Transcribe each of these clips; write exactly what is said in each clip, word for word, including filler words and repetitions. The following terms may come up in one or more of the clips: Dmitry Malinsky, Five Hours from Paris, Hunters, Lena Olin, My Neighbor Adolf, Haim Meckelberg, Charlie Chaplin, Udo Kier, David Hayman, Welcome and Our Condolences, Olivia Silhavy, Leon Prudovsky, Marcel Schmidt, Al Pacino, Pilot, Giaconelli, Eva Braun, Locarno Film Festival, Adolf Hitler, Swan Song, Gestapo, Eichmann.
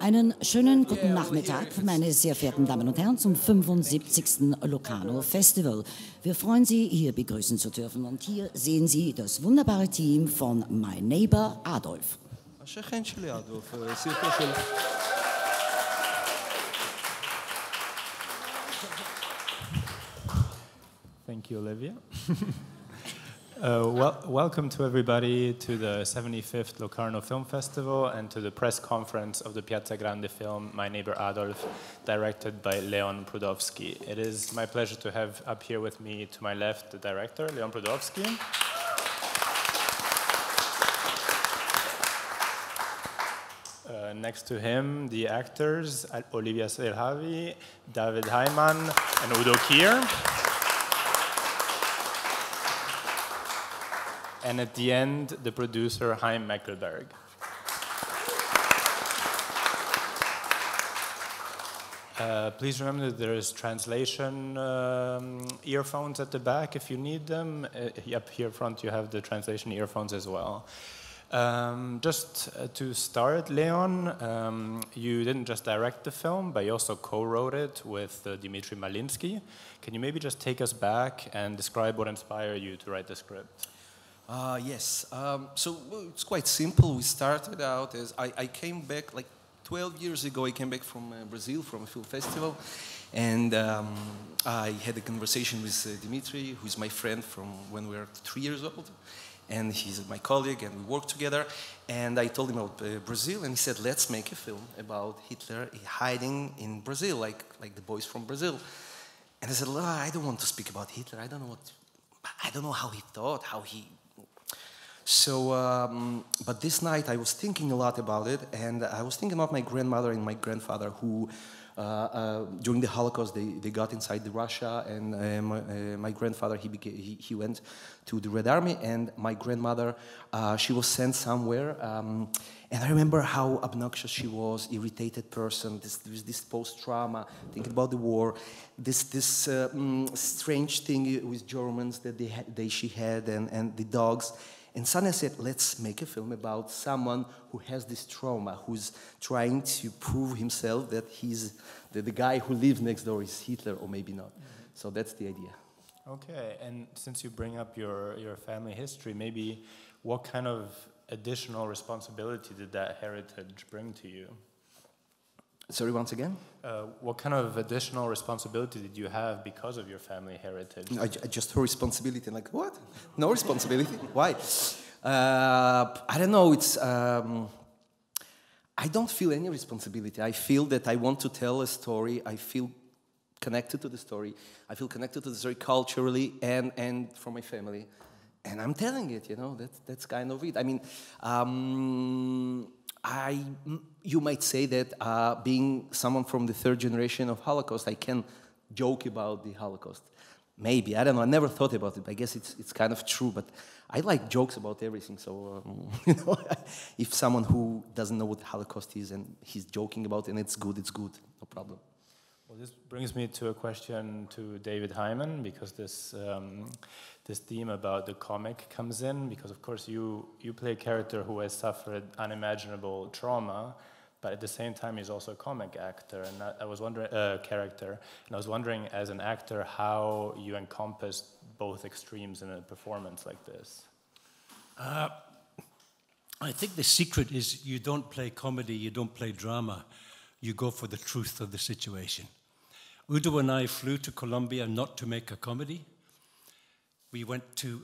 Einen schönen guten Nachmittag, meine sehr verehrten Damen und Herren, zum fünfundsiebzigsten Locarno Festival. Wir freuen Sie, hier begrüßen zu dürfen. Und hier sehen Sie das wunderbare Team von My Neighbor Adolf. Thank you, Olivia. Uh, well, welcome to everybody to the seventy-fifth Locarno Film Festival and to the press conference of the Piazza Grande film My Neighbor Adolf, directed by Leon Prudovsky. It is my pleasure to have up here with me to my left the director, Leon Prudovsky. Uh, next to him, the actors, Olivia Silhavy, David Hayman, and Udo Kier. And at the end, the producer, Haim Meckelberg. Uh, please remember that there is translation um, earphones at the back if you need them. Uh, up here front, you have the translation earphones as well. Um, just uh, to start, Leon, um, you didn't just direct the film, but you also co-wrote it with uh, Dmitry Malinsky. Can you maybe just take us back and describe what inspired you to write the script? Uh, yes, um, so well, it's quite simple. We started out as, I, I came back like twelve years ago, I came back from uh, Brazil, from a film festival, and um, I had a conversation with uh, Dimitri, who's my friend from when we were three years old, and he's my colleague, and we worked together, and I told him about uh, Brazil, and he said, let's make a film about Hitler hiding in Brazil, like, like the boys from Brazil. And I said, well, I don't want to speak about Hitler, I don't know what, I don't know how he thought, how he... So, um, but this night I was thinking a lot about it, and I was thinking about my grandmother and my grandfather who, uh, uh, during the Holocaust, they, they got inside the Russia, and uh, my, uh, my grandfather, he, became, he, he went to the Red Army, and my grandmother, uh, she was sent somewhere, um, and I remember how obnoxious she was, irritated person, this, this post-trauma, thinking about the war, this, this uh, mm, strange thing with Germans that they, they, she had, and, and the dogs. And suddenly I said, let's make a film about someone who has this trauma, who's trying to prove himself that he's that the guy who lives next door is Hitler, or maybe not. Mm-hmm. So that's the idea. Okay, and since you bring up your, your family history, maybe what kind of additional responsibility did that heritage bring to you? Sorry, once again? Uh, what kind of additional responsibility did you have because of your family heritage? I, I just heard responsibility, I'm like, what? No responsibility? Why? Uh, I don't know, it's... Um, I don't feel any responsibility. I feel that I want to tell a story, I feel connected to the story, I feel connected to the story culturally and, and from my family. And I'm telling it, you know, that, that's kind of it. I mean, um, I, you might say that uh, being someone from the third generation of Holocaust, I can joke about the Holocaust. Maybe, I don't know, I never thought about it. I guess it's, it's kind of true, but I like jokes about everything. So, um, you know, if someone who doesn't know what the Holocaust is and he's joking about it and it's good, it's good, no problem. Well, this brings me to a question to David Hayman, because this um, this theme about the comic comes in, because of course you you play a character who has suffered unimaginable trauma, but at the same time he's also a comic actor, and I, I was wondering uh, character, and I was wondering as an actor how you encompassed both extremes in a performance like this. Uh, I think the secret is you don't play comedy, you don't play drama, you go for the truth of the situation. Udo and I flew to Colombia not to make a comedy. We went to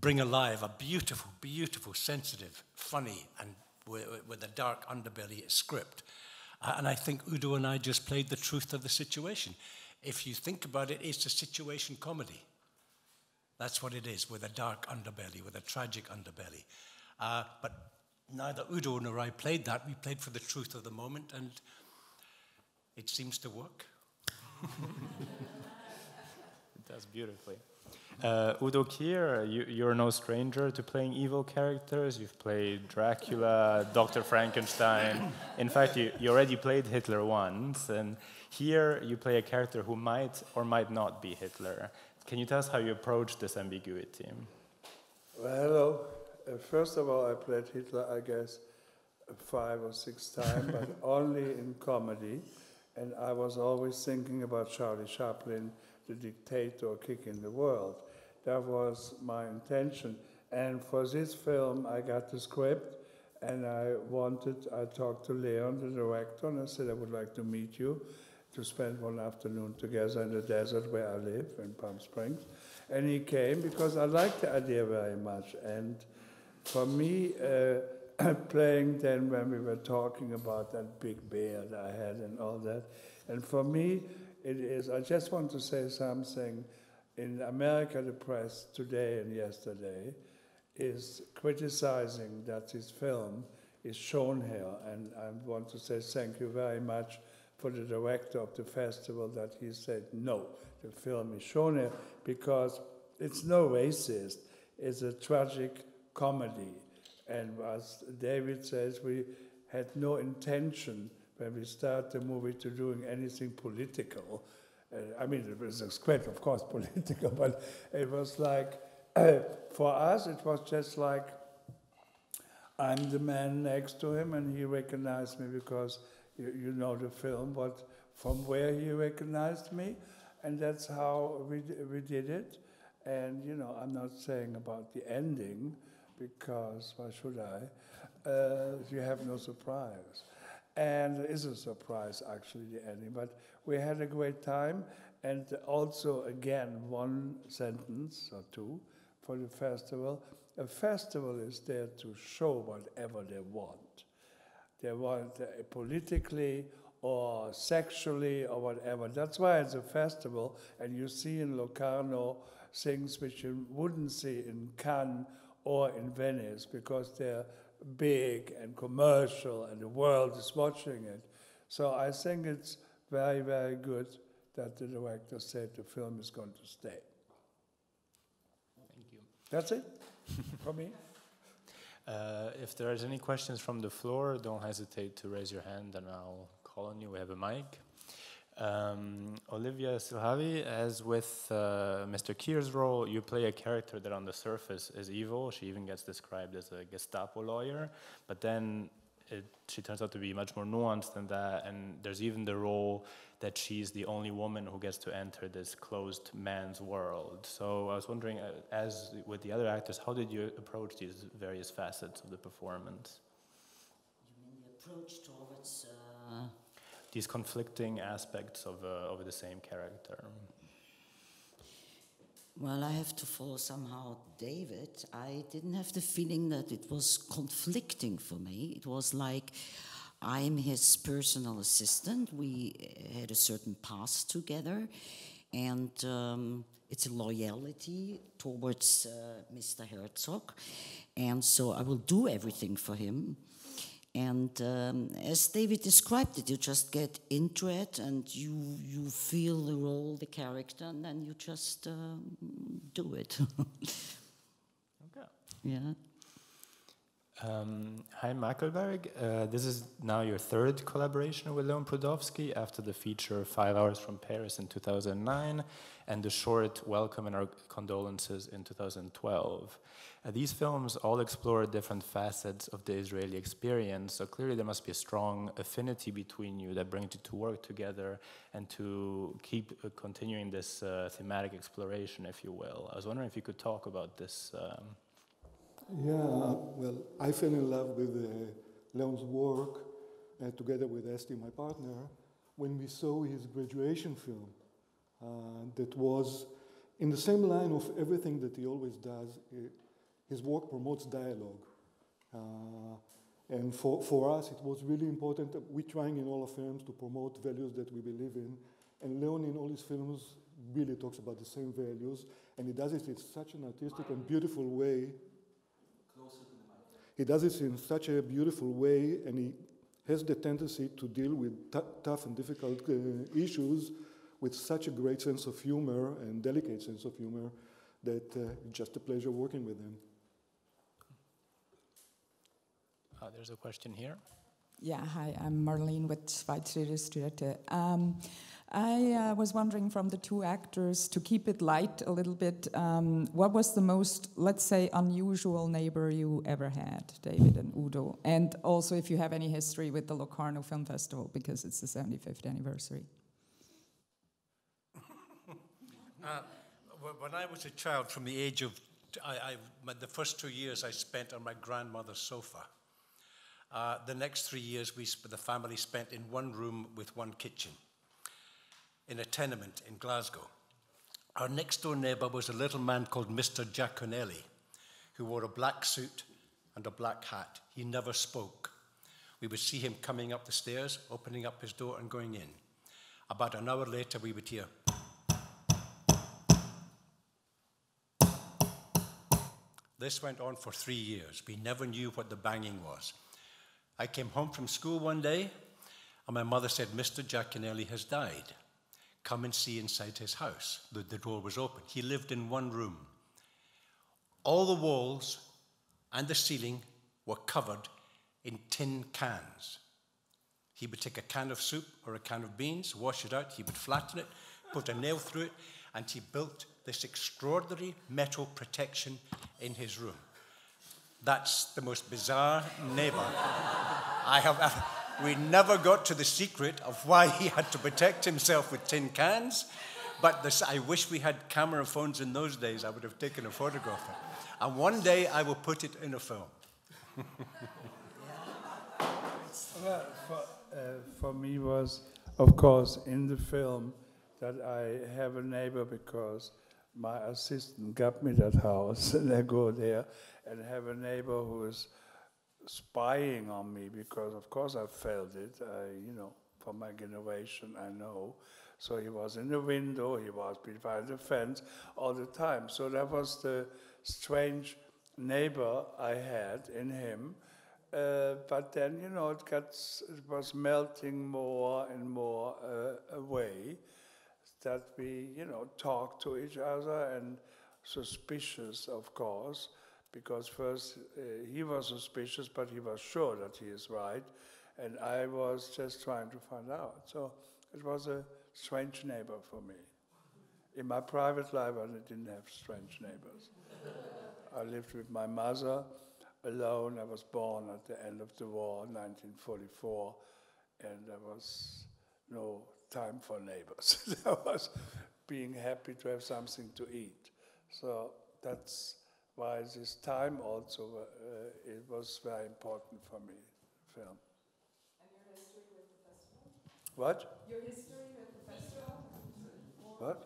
bring alive a beautiful, beautiful, sensitive, funny, and with a dark underbelly script. And I think Udo and I just played the truth of the situation. If you think about it, it's a situation comedy. That's what it is, with a dark underbelly, with a tragic underbelly. Uh, but neither Udo nor I played that. We played for the truth of the moment, and it seems to work. It does beautifully. Uh, Udo Kier, you, you're no stranger to playing evil characters. You've played Dracula, Doctor Frankenstein. In fact, you, you already played Hitler once, and here you play a character who might or might not be Hitler. Can you tell us how you approach this ambiguity? Well, hello. Uh, first of all, I played Hitler, I guess, five or six times, but only in comedy. And I was always thinking about Charlie Chaplin, the dictator kicking the world. That was my intention. And for this film, I got the script, and I wanted, I talked to Leon, the director, and I said, I would like to meet you, to spend one afternoon together in the desert where I live, in Palm Springs. And he came because I liked the idea very much. And for me, uh, playing then when we were talking about that big beard I had and all that. And for me, it is, I just want to say something. In America, the press today and yesterday is criticizing that this film is shown here. And I want to say thank you very much for the director of the festival that he said, no, the film is shown here because it's no racist. It's a tragic comedy. And as David says, we had no intention when we start the movie to doing anything political. Uh, I mean, it was a script, of course, political, but it was like, uh, for us, it was just like, I'm the man next to him, and he recognized me because you, you know the film, but from where he recognized me, and that's how we, we did it. And, you know, I'm not saying about the ending, because why should I? Uh, you have no surprise. And it is a surprise, actually, the ending. But we had a great time. And also, again, one sentence or two for the festival. A festival is there to show whatever they want. They want uh, politically or sexually or whatever. That's why it's a festival. And you see in Locarno things which you wouldn't see in Cannes or in Venice, because they're big and commercial and the world is watching it. So I think it's very, very good that the director said the film is going to stay. Thank you. That's it for me. Uh, if there is any questions from the floor, don't hesitate to raise your hand and I'll call on you. We have a mic. Um, Olivia Silhavy, as with uh, Mister Kier's role, you play a character that on the surface is evil. She even gets described as a Gestapo lawyer, but then it, she turns out to be much more nuanced than that, and there's even the role that she's the only woman who gets to enter this closed man's world. So I was wondering, as with the other actors, how did you approach these various facets of the performance? You mean the approach towards... Uh... these conflicting aspects of, uh, of the same character? Well, I have to follow somehow David. I didn't have the feeling that it was conflicting for me. It was like I'm his personal assistant. We had a certain past together, and um, it's a loyalty towards uh, Mister Herzog, and so I will do everything for him. And um, as David described it, you just get into it and you, you feel the role, the character, and then you just um, do it. Okay. Yeah. Um, Haim Meckelberg, uh, this is now your third collaboration with Leon Prudovsky after the feature Five Hours from Paris in two thousand nine and the short Welcome and Our Condolences in two thousand twelve. Uh, these films all explore different facets of the Israeli experience, so clearly there must be a strong affinity between you that brings you to work together and to keep uh, continuing this uh, thematic exploration, if you will. I was wondering if you could talk about this. Um, Yeah, well, I fell in love with uh, Leon's work uh, together with Esti, my partner, when we saw his graduation film uh, that was in the same line of everything that he always does. It, his work promotes dialogue. Uh, and for, for us, it was really important. We're trying in all our films to promote values that we believe in. And Leon, in all his films, really talks about the same values. And he does it in such an artistic and beautiful way. He does it in such a beautiful way, and he has the tendency to deal with tough and difficult uh, issues with such a great sense of humor and delicate sense of humor that uh, it's just a pleasure working with him. Uh, there's a question here. Yeah, hi, I'm Marlene with Schweizerstudie. Um I uh, was wondering from the two actors, to keep it light a little bit, um, what was the most, let's say, unusual neighbor you ever had, David and Udo? And also if you have any history with the Locarno Film Festival, because it's the seventy-fifth anniversary. Uh, when I was a child, from the age of, I, I, the first two years I spent on my grandmother's sofa. Uh, the next three years we, the family spent in one room with one kitchen, in a tenement in Glasgow. Our next door neighbor was a little man called Mister Giaconelli, who wore a black suit and a black hat. He never spoke. We would see him coming up the stairs, opening up his door and going in. About an hour later, we would hear, this went on for three years. We never knew what the banging was. I came home from school one day, and my mother said, Mister Giaconelli has died. Come and see inside his house. The, the door was open. He lived in one room. All the walls and the ceiling were covered in tin cans. He would take a can of soup or a can of beans, wash it out, he would flatten it, put a nail through it, and he built this extraordinary metal protection in his room. That's the most bizarre neighbor I have ever... We never got to the secret of why he had to protect himself with tin cans, but this, I wish we had camera phones in those days. I would have taken a photograph of it. And one day I will put it in a film. Well, for, uh, for me was, of course, in the film that I have a neighbor because my assistant got me that house, and I go there and have a neighbor who is spying on me, because of course I felt it, I, you know, from my generation I know. So he was in the window, he was behind the fence all the time. So that was the strange neighbor I had in him. Uh, but then, you know, it, got, it was melting more and more uh, away, that we, you know, talked to each other, and suspicious, of course, because first uh, he was suspicious, but he was sure that he is right, and I was just trying to find out. So it was a strange neighbor for me. In my private life, I didn't have strange neighbors. I lived with my mother alone. I was born at the end of the war, nineteen forty-four, and there was no time for neighbors. There was being happy to have something to eat. So that's... why this time also, uh, it was very important for me, film. And your history with the festival? What? Your history with the festival? What?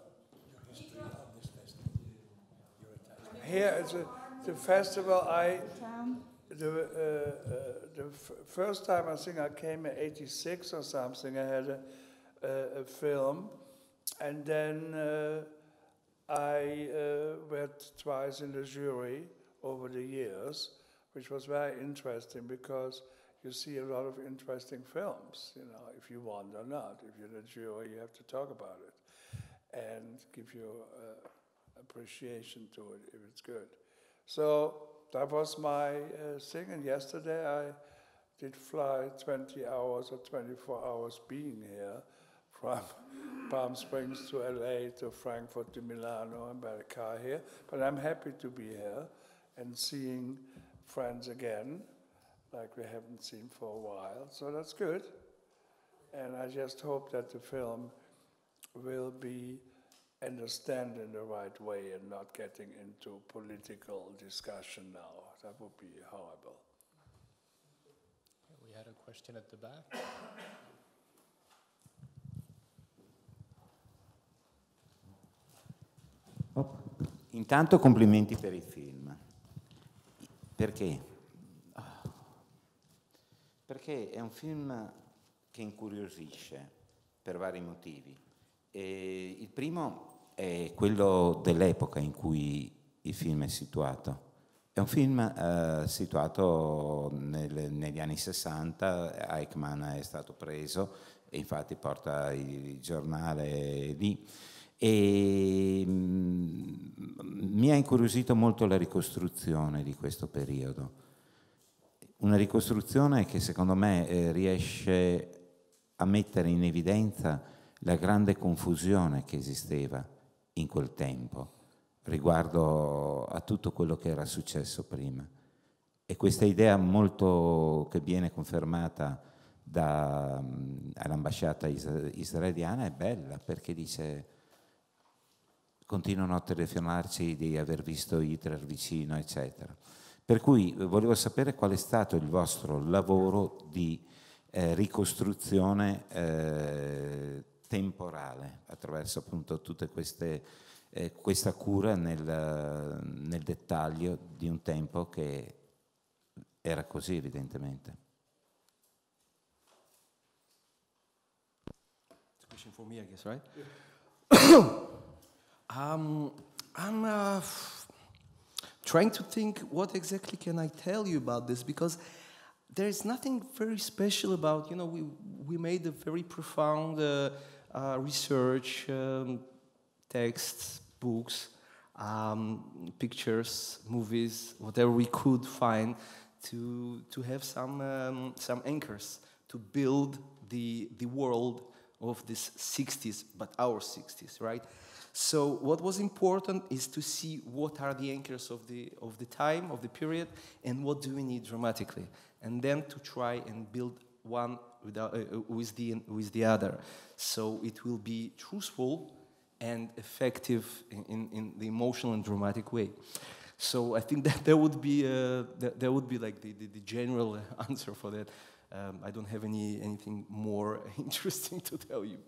Your history of this festival. Here, it's a, the festival, I, the, uh, uh, the f first time I think I came in eighty-six or something, I had a, uh, a film, and then, uh, I uh, went twice in the jury over the years, which was very interesting because you see a lot of interesting films, you know, if you won or not. If you're the jury, you have to talk about it and give your uh, appreciation to it if it's good. So that was my uh, thing, and yesterday I did fly twenty hours or twenty-four hours being here from Palm Springs to L A to Frankfurt to Milano, and by the car here. But I'm happy to be here and seeing friends again, like we haven't seen for a while. So that's good. And I just hope that the film will be understood in the right way and not getting into political discussion now. That would be horrible. We had a question at the back. Intanto complimenti per il film. Perché? Perché è un film che incuriosisce per vari motivi. E il primo è quello dell'epoca in cui il film è situato. È un film eh, situato nel, negli anni sessanta, Eichmann è stato preso e infatti porta il giornale lì. E mi ha incuriosito molto la ricostruzione di questo periodo. una ricostruzione che secondo me eh, riesce a mettere in evidenza la grande confusione che esisteva in quel tempo riguardo a tutto quello che era successo prima. E questa idea molto che viene confermata dall'ambasciata israeliana è bella, perché dice: continuano a telefonarci di aver visto Hitler vicino, eccetera. Per cui volevo sapere qual è stato il vostro lavoro di eh, ricostruzione eh, temporale attraverso appunto tutte queste, eh, questa cura nel, nel dettaglio di un tempo che era così evidentemente. It's a question for me, I guess, right? Yeah. Um, I'm uh, trying to think what exactly can I tell you about this, because there is nothing very special about, you know, we, we made a very profound uh, uh, research, um, texts, books, um, pictures, movies, whatever we could find to, to have some, um, some anchors to build the, the world of this sixties, but our sixties, right? So what was important is to see what are the anchors of the, of the time, of the period, and what do we need dramatically, and then to try and build one without, uh, with, the, with the other. So it will be truthful and effective in, in, in the emotional and dramatic way. So I think that there would be, uh, that, that would be like the, the, the general answer for that. Um, I don't have any, anything more interesting to tell you.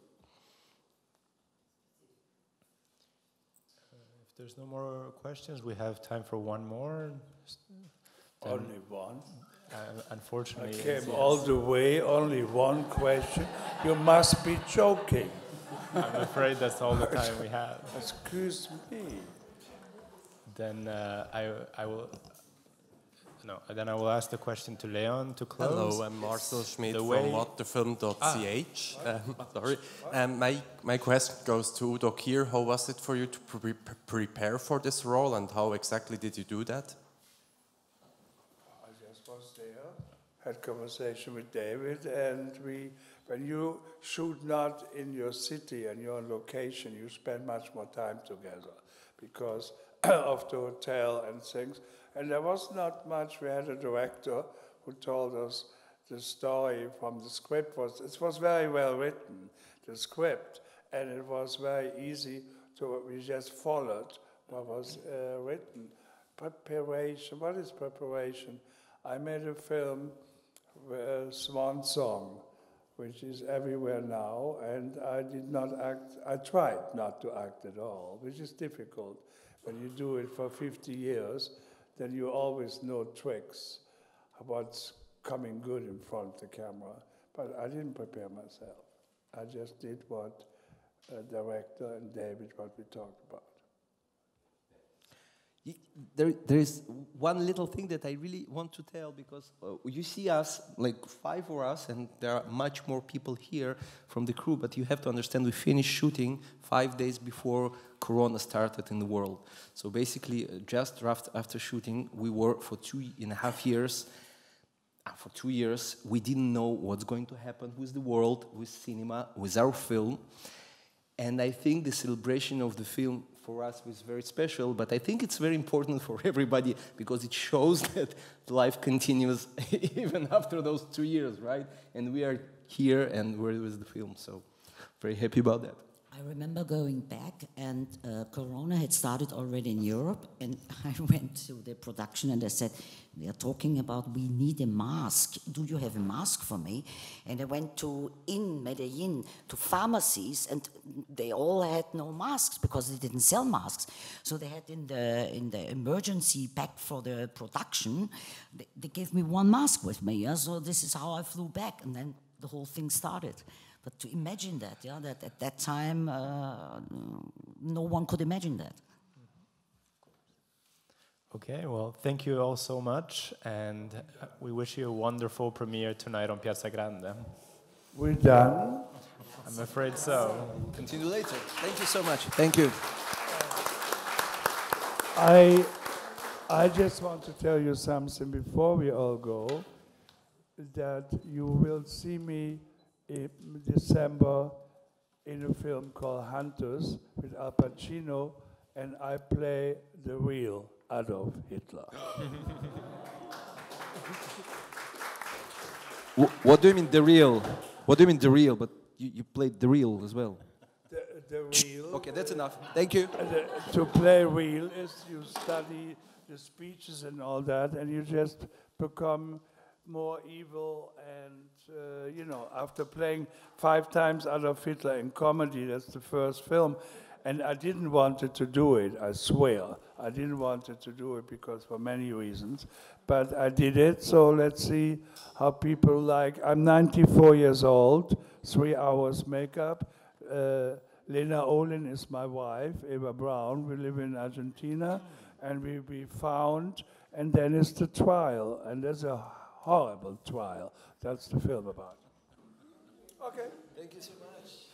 There's no more questions. We have time for one more. Then only one? Uh, unfortunately. I came yes. all the way, only one question. You must be joking. I'm afraid that's all the time we have. Excuse me. Then uh, I, I will... No, then I will ask the question to Leon to close. Hello, I'm Marcel Schmidt the from what the film dot c h. Ah. Um, sorry. Um, my, my question goes to Udo Kier. How was it for you to pre prepare for this role, and how exactly did you do that? I just was there, had conversation with David, and we, when you shoot not in your city and your location, you spend much more time together because of the hotel and things. And there was not much. We had a director who told us the story from the script. Was, it was very well written, the script, and it was very easy to, we just followed what was uh, written. Preparation, what is preparation? I made a film, uh, Swan Song, which is everywhere now, and I did not act, I tried not to act at all, which is difficult. When you do it for fifty years, then you always know tricks about coming good in front of the camera. But I didn't prepare myself. I just did what uh, director and David, what we talked about. There, there is one little thing that I really want to tell, because uh, you see us, like five of us, and there are much more people here from the crew, but you have to understand we finished shooting five days before Corona started in the world. So basically, uh, just right after shooting, we were for two and a half years, uh, for two years, we didn't know what's going to happen with the world, with cinema, with our film. And I think the celebration of the film for us was very special, but I think it's very important for everybody, because it shows that life continues even after those two years, right? And we are here and we're with the film, so very happy about that. I remember going back, and uh, Corona had started already in Europe, and I went to the production and I said, "We are talking about we need a mask. Do you have a mask for me?" And I went to in Medellin to pharmacies, and they all had no masks because they didn't sell masks. So they had in the in the emergency pack for the production, they, they gave me one mask with me. Yeah? So this is how I flew back, and then the whole thing started. But to imagine that, yeah, that at that time, uh, no one could imagine that. Okay, well, thank you all so much, and we wish you a wonderful premiere tonight on Piazza Grande. We're done. I'm afraid so. Continue later. Thank you so much. Thank you. I, I just want to tell you something before we all go. that you will see me in December in a film called Hunters with Al Pacino, and I play the real Adolf Hitler. What do you mean the real? What do you mean the real? But you, you played the real as well. The, the real. Okay, that's enough. Thank you. The, to play real is you study the speeches and all that, and you just become more evil. And uh, you know, after playing five times Adolf Hitler in comedy, that's the first film, and I didn't wanted to do it. I swear, I didn't wanted to do it because for many reasons, but I did it. So let's see how people like. I'm ninety-four years old. Three hours makeup. Uh, Lena Olin is my wife. Eva Braun. We live in Argentina, and we we found. And then it's the trial, and there's a horrible trial. That's the film about. Okay. Thank you so much.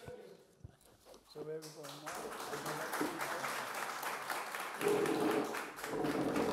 So where are we going now?